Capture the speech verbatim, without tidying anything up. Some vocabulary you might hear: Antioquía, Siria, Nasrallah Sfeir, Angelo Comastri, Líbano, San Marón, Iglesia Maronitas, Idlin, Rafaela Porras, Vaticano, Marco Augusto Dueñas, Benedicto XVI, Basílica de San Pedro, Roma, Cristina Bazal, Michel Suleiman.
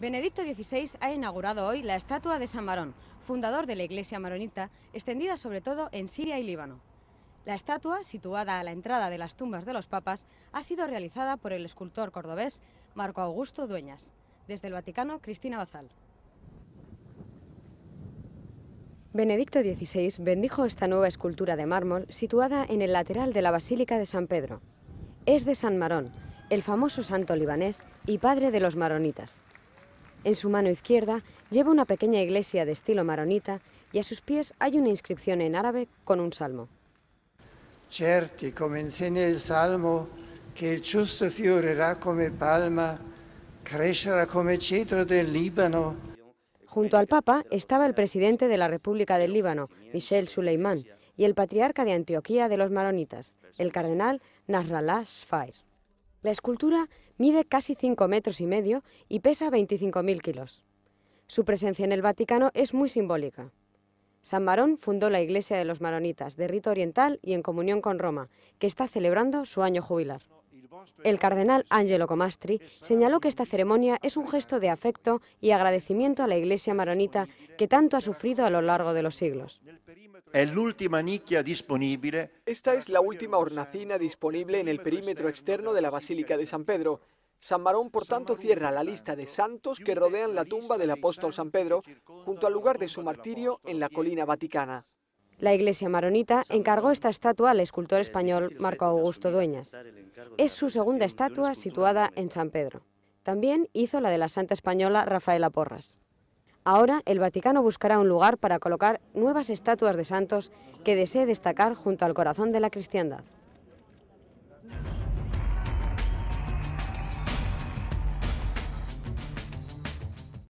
Benedicto dieciséis ha inaugurado hoy la estatua de San Marón, fundador de la Iglesia Maronita, extendida sobre todo en Siria y Líbano. La estatua, situada a la entrada de las tumbas de los papas, ha sido realizada por el escultor cordobés Marco Augusto Dueñas. Desde el Vaticano, Cristina Bazal. Benedicto dieciséis bendijo esta nueva escultura de mármol situada en el lateral de la Basílica de San Pedro. Es de San Marón, el famoso santo libanés y padre de los maronitas. En su mano izquierda lleva una pequeña iglesia de estilo maronita y a sus pies hay una inscripción en árabe con un salmo. Certi, come insegna il Salmo, che il giusto fiorirà come palma, crescerà come cedro del Líbano. Junto al Papa estaba el presidente de la República del Líbano, Michel Suleiman, y el patriarca de Antioquía de los maronitas, el cardenal Nasrallah Sfeir. La escultura mide casi cinco metros y medio y pesa veinticinco mil kilos. Su presencia en el Vaticano es muy simbólica. San Marón fundó la Iglesia de los Maronitas, de rito oriental y en comunión con Roma, que está celebrando su año jubilar. El cardenal Angelo Comastri señaló que esta ceremonia es un gesto de afecto y agradecimiento a la Iglesia maronita que tanto ha sufrido a lo largo de los siglos. Esta es la última hornacina disponible en el perímetro externo de la Basílica de San Pedro. San Marón, por tanto, cierra la lista de santos que rodean la tumba del apóstol San Pedro, junto al lugar de su martirio en la colina vaticana. La Iglesia Maronita encargó esta estatua al escultor español Marco Augusto Dueñas. Es su segunda estatua situada en San Pedro. También hizo la de la santa española Rafaela Porras. Ahora el Vaticano buscará un lugar para colocar nuevas estatuas de santos que desee destacar junto al corazón de la cristiandad.